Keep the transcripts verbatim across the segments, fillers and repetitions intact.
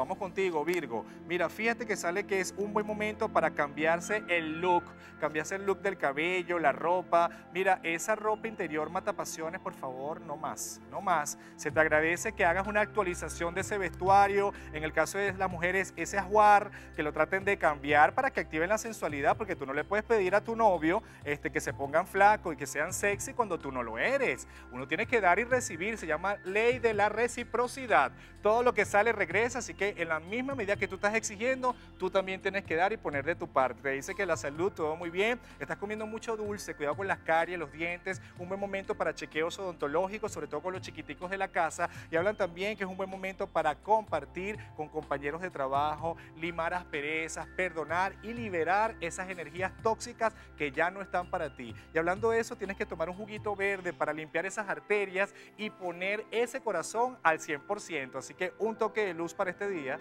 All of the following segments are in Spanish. Vamos contigo, Virgo. Mira, fíjate que sale que es un buen momento para cambiarse el look, cambiarse el look del cabello, la ropa. Mira, esa ropa interior matapasiones, por favor, no más, no más. Se te agradece que hagas una actualización de ese vestuario. En el caso de las mujeres, ese ajuar, que lo traten de cambiar para que activen la sensualidad, porque tú no le puedes pedir a tu novio este, que se pongan flaco y que sean sexy cuando tú no lo eres. Uno tiene que dar y recibir, se llama ley de la reciprocidad. Todo lo que sale regresa, así que en la misma medida que tú estás exigiendo, tú también tienes que dar y poner de tu parte. Te dice que la salud, todo muy bien, estás comiendo mucho dulce, cuidado con las caries, los dientes, un buen momento para chequeos odontológicos, sobre todo con los chiquiticos de la casa, y hablan también que es un buen momento para compartir con compañeros de trabajo, limar asperezas, perdonar y liberar esas energías tóxicas que ya no están para ti. Y hablando de eso, tienes que tomar un juguito verde para limpiar esas arterias y poner ese corazón al cien por ciento, así que un toque de luz para este día.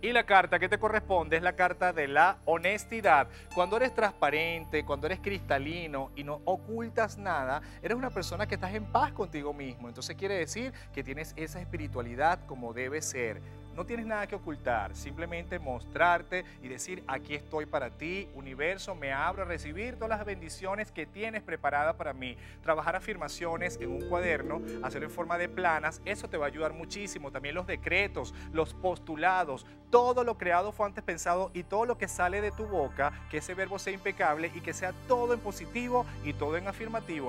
Y la carta que te corresponde es la carta de la honestidad. Cuando eres transparente, cuando eres cristalino y no ocultas nada, eres una persona que estás en paz contigo mismo. Entonces quiere decir que tienes esa espiritualidad como debe ser. No tienes nada que ocultar, simplemente mostrarte y decir, aquí estoy para ti, universo, me abro a recibir todas las bendiciones que tienes preparada para mí. Trabajar afirmaciones en un cuaderno, hacerlo en forma de planas, eso te va a ayudar muchísimo. También los decretos, los postulados, todo lo creado fue antes pensado y todo lo que sale de tu boca, que ese verbo sea impecable y que sea todo en positivo y todo en afirmativo.